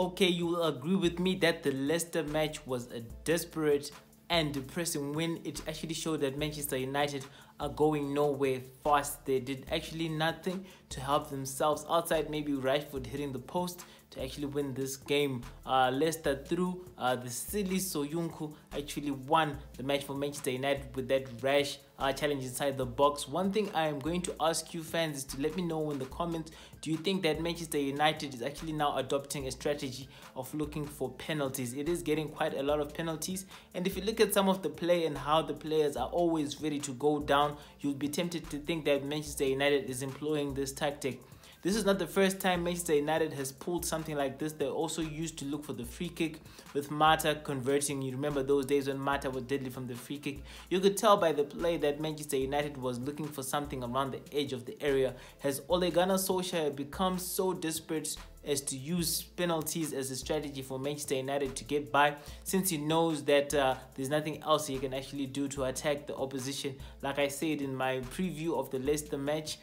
Okay, you will agree with me that the Leicester match was a desperate and depressing win. It actually showed that Manchester United are going nowhere fast. They did actually nothing to help themselves outside maybe Rashford hitting the post to actually win this game. Leicester through the silly Soyuncu actually won the match for Manchester United with that rash challenge inside the box. One thing I am going to ask you fans is to let me know in the comments, do you think that Manchester United is actually now adopting a strategy of looking for penalties? It is getting quite a lot of penalties, and if you look at some of the play and how the players are always ready to go down, you'll be tempted to think that Manchester United is employing this tactic. This is not the first time Manchester United has pulled something like this. They also used to look for the free kick with Mata converting. You remember those days when Mata was deadly from the free kick. You could tell by the play that Manchester United was looking for something around the edge of the area. Has Ole Gunnar Solskjaer become so desperate as to use penalties as a strategy for Manchester United to get by, since he knows that there's nothing else he can actually do to attack the opposition? Like I said in my preview of the Leicester match,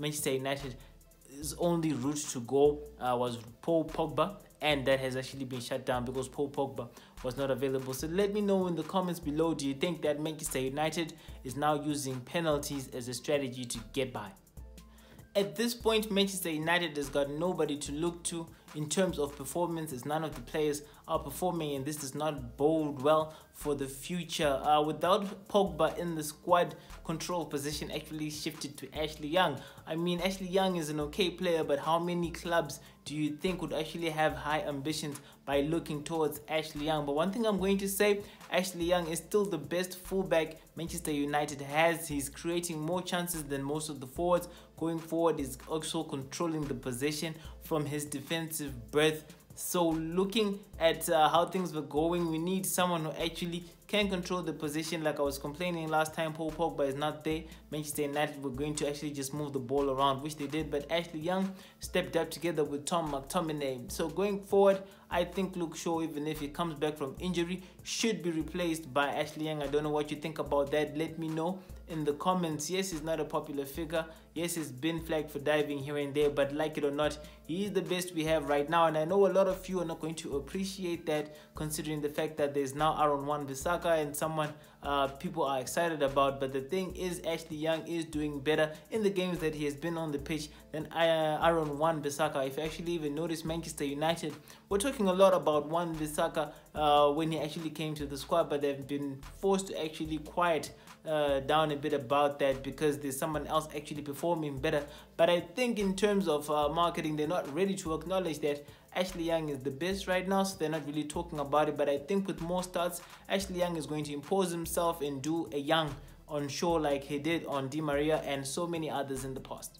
Manchester United's only route to goal was Paul Pogba, and that has actually been shut down because Paul Pogba was not available. So let me know in the comments below, do you think that Manchester United is now using penalties as a strategy to get by? At this point, Manchester United has got nobody to look to in terms of performances. None of the players are performing, and this does not bode well for the future. Without Pogba in the squad, control position actually shifted to Ashley Young. I mean, Ashley Young is an okay player, but how many clubs do you think would actually have high ambitions by looking towards Ashley Young? But one thing I'm going to say, Ashley Young is still the best fullback Manchester United has. He's creating more chances than most of the forwards. Going forward, he's also controlling the possession from his defensive berth. So looking at how things were going, we need someone who actually can control the position. Like I was complaining last time, Paul Pogba is not there. Manchester United were going to actually just move the ball around, which they did, but Ashley Young stepped up together with Tom McTominay. So going forward, I think Luke Shaw, even if he comes back from injury, should be replaced by Ashley Young. I don't know what you think about that. Let me know in the comments. Yes, he's not a popular figure. Yes, he's been flagged for diving here and there, but like it or not, he is the best we have right now. And I know a lot of you are not going to appreciate that, considering the fact that there's now Aaron Wan-Bissaka and someone people are excited about. But the thing is, Ashley Young is doing better in the games that he has been on the pitch than Aaron Wan-Bissaka. If you actually even notice, Manchester United, we're talking a lot about Wan-Bissaka when he actually came to the squad, but they've been forced to actually quiet down a bit about that because there's someone else actually performing better. But I think in terms of marketing, they're not ready to acknowledge that Ashley Young is the best right now, so they're not really talking about it. But I think with more starts, Ashley Young is going to impose himself and do a Young on Shaw like he did on Di Maria and so many others in the past.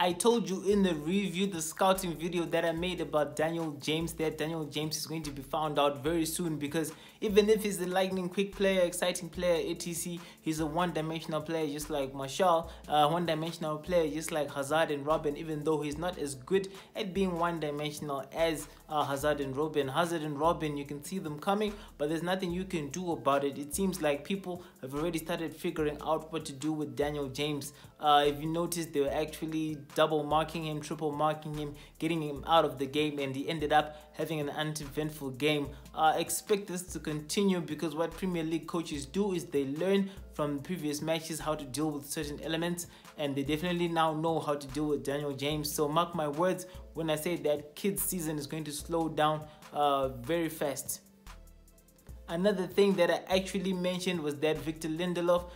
I told you in the review, the scouting video that I made about Daniel James, that Daniel James is going to be found out very soon, because even if he's a lightning quick player, exciting player, etc., he's a one-dimensional player just like Martial, one-dimensional player just like Hazard and Robin, even though he's not as good at being one-dimensional as Hazard and Robin. Hazard and Robin, you can see them coming, but there's nothing you can do about it. It seems like people have already started figuring out what to do with Daniel James. If you notice, they were actually double marking him, triple marking him, getting him out of the game, and he ended up having an uneventful game. Expect this to continue, because what Premier League coaches do is they learn from previous matches how to deal with certain elements, and they definitely now know how to deal with Daniel James. So mark my words when I say that kids' season is going to slow down very fast. Another thing that I actually mentioned was that Victor Lindelof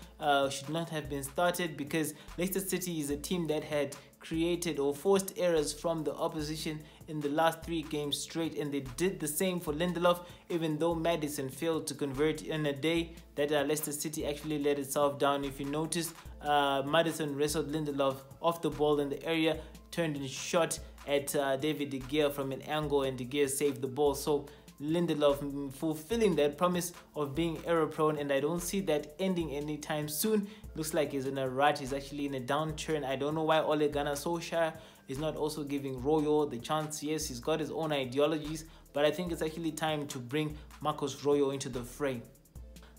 should not have been started, because Leicester City is a team that had created or forced errors from the opposition in the last 3 games straight, and they did the same for Lindelof. Even though Maddison failed to convert in a day that Leicester City actually let itself down. If you notice, Maddison wrestled Lindelof off the ball in the area, turned and shot at David De Gea from an angle, and De Gea saved the ball. So Lindelof fulfilling that promise of being error prone, and I don't see that ending anytime soon. Looks like he's in a rut, he's actually in a downturn. I don't know why Ole Gunnar Solskjaer is not also giving Rojo the chance. Yes, he's got his own ideologies, but I think it's actually time to bring Marcos Rojo into the fray.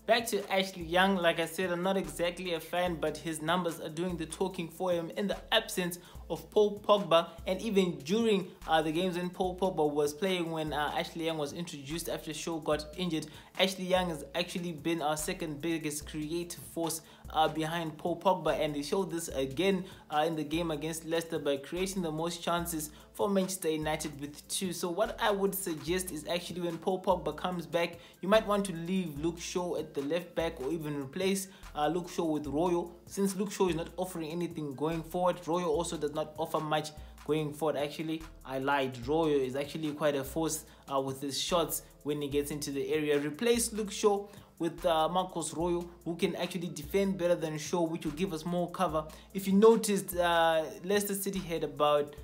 Back to Ashley Young, like I said, I'm not exactly a fan, but his numbers are doing the talking for him in the absence of Paul Pogba, and even during the games when Paul Pogba was playing, when Ashley Young was introduced after Shaw got injured, Ashley Young has actually been our second biggest creative force behind Paul Pogba, and they showed this again in the game against Leicester by creating the most chances for Manchester United with 2. So what I would suggest is actually when Paul Pogba comes back, you might want to leave Luke Shaw at the left back, or even replace Luke Shaw with Royo, since Luke Shaw is not offering anything going forward. Royo also does not offer much going forward. Actually, I lied. Royo is actually quite a force with his shots when he gets into the area. Replace Luke Shaw with Marcos Rojo, who can actually defend better than Shaw, which will give us more cover. If you noticed, Leicester City had about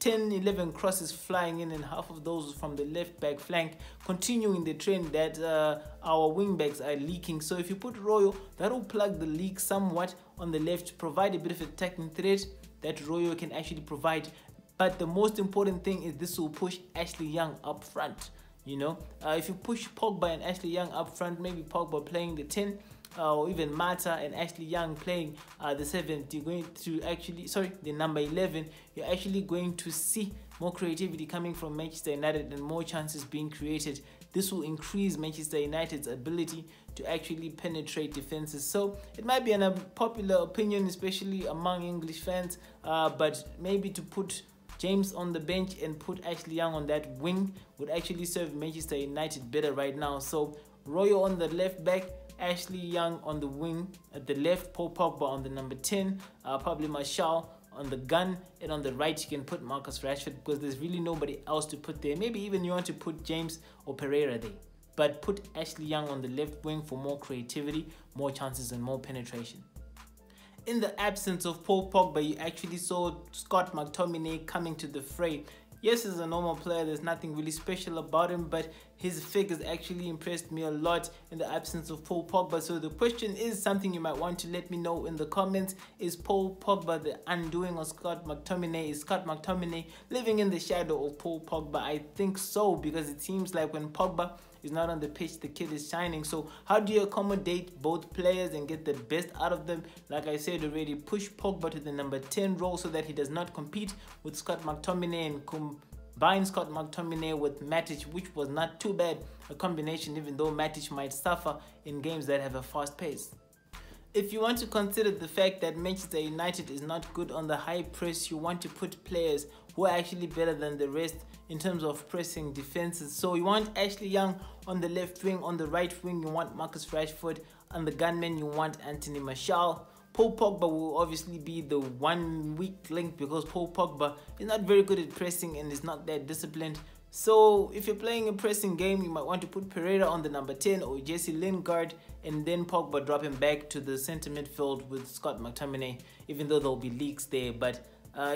10-11 crosses flying in, and half of those from the left back flank, continuing the trend that our wing backs are leaking. So if you put Royo, that will plug the leak somewhat on the left to provide a bit of attacking threat that Royo can actually provide. But the most important thing is this will push Ashley Young up front. You know, if you push Pogba and Ashley Young up front, maybe Pogba playing the 10, or even Mata and Ashley Young playing the 7, you're going to actually, sorry, the number 11, you're actually going to see more creativity coming from Manchester United and more chances being created. This will increase Manchester United's ability to actually penetrate defenses. So it might be an unpopular opinion, especially among English fans, but maybe to put James on the bench and put Ashley Young on that wing would actually serve Manchester United better right now. So Royo on the left back, Ashley Young on the wing at the left, Paul Pogba on the number 10, probably Martial on the gun, and on the right you can put Marcus Rashford, because there's really nobody else to put there. Maybe even you want to put James or Pereira there, but put Ashley Young on the left wing for more creativity, more chances and more penetration. In the absence of Paul Pogba, you actually saw Scott McTominay coming to the fray. Yes, he's a normal player, there's nothing really special about him, but his figures actually impressed me a lot in the absence of Paul Pogba. So the question is, something you might want to let me know in the comments, is Paul Pogba the undoing of Scott McTominay? Is Scott McTominay living in the shadow of Paul Pogba? I think so, because it seems like when Pogba is not on the pitch, the kid is shining. So how do you accommodate both players and get the best out of them? Like I said already, push Pogba to the number 10 role so that he does not compete with Scott McTominay, and combine Scott McTominay with Matic, which was not too bad a combination, even though Matic might suffer in games that have a fast pace. If you want to consider the fact that Manchester United is not good on the high press, you want to put players who are actually better than the rest in terms of pressing defenses. So you want Ashley Young on the left wing, on the right wing you want Marcus Rashford, on the gunman you want Anthony Martial. Paul Pogba will obviously be the one weak link, because Paul Pogba is not very good at pressing and is not that disciplined. So if you're playing a pressing game, you might want to put Pereira on the number 10 or Jesse Lingard, and then Pogba drop him back to the centre midfield with Scott McTominay, even though there'll be leaks there. But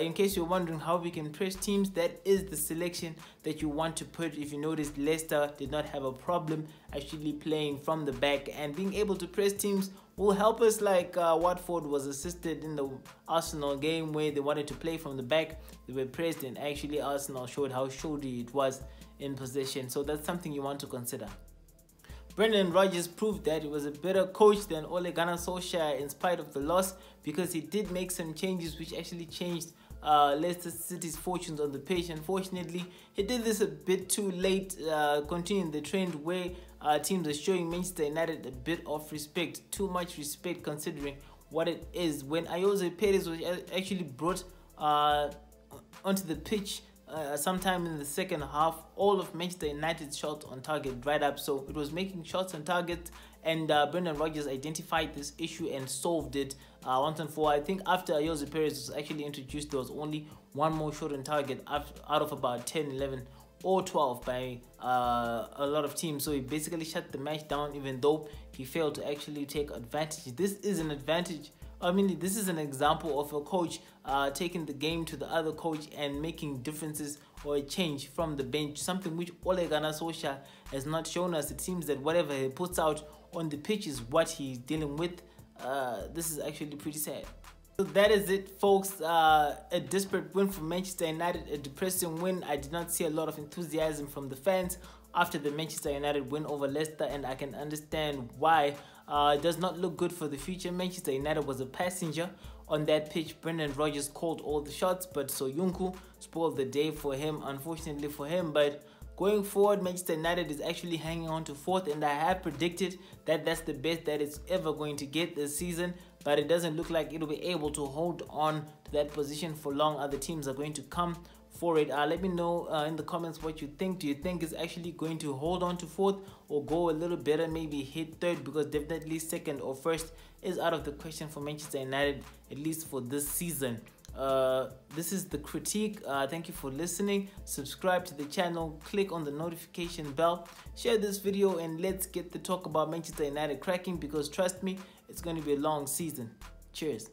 in case you're wondering how we can press teams, that is the selection that you want to put. If you noticed, Leicester did not have a problem actually playing from the back, and being able to press teams will help us, like Watford was assisted in the Arsenal game where they wanted to play from the back. They were pressed, and actually Arsenal showed how shoddy it was in possession. So that's something you want to consider. Brendan Rodgers proved that he was a better coach than Ole Gunnar Solskjaer in spite of the loss, because he did make some changes which actually changed Leicester City's fortunes on the pitch. Unfortunately, he did this a bit too late, continuing the trend where teams are showing Manchester United a bit of respect, too much respect considering what it is. When Ayoze Perez was actually brought onto the pitch sometime in the second half, all of Manchester United's shots on target dried up. So it was making shots on target, and Brendan Rodgers identified this issue and solved it once and for all. I think after Ayoze Perez was actually introduced, there was only one more shot on target out of about 10, 11 or 12 by a lot of teams. So he basically shut the match down, even though he failed to actually take advantage. This is an advantage. I mean, this is an example of a coach taking the game to the other coach and making differences or a change from the bench, something which Ole Gunnar Solskjaer has not shown us. It seems that whatever he puts out on the pitch is what he's dealing with. This is actually pretty sad. So that is it, folks. A desperate win from Manchester United, a depressing win. I did not see a lot of enthusiasm from the fans after the Manchester United win over Leicester, and I can understand why. It does not look good for the future. Manchester United was a passenger on that pitch. Brendan Rodgers called all the shots, but Soyuncu spoiled the day for him, unfortunately for him. But going forward, Manchester United is actually hanging on to fourth, and I have predicted that that's the best that it's ever going to get this season, but it doesn't look like it'll be able to hold on to that position for long. Other teams are going to come for it. Let me know in the comments what you think. Do you think it's actually going to hold on to fourth or go a little better, maybe hit third? Because definitely second or first is out of the question for Manchester United, at least for this season. This is the critique. Thank you for listening. Subscribe to the channel, click on the notification bell, share this video, and let's get the talk about Manchester United cracking, because trust me, it's going to be a long season. Cheers.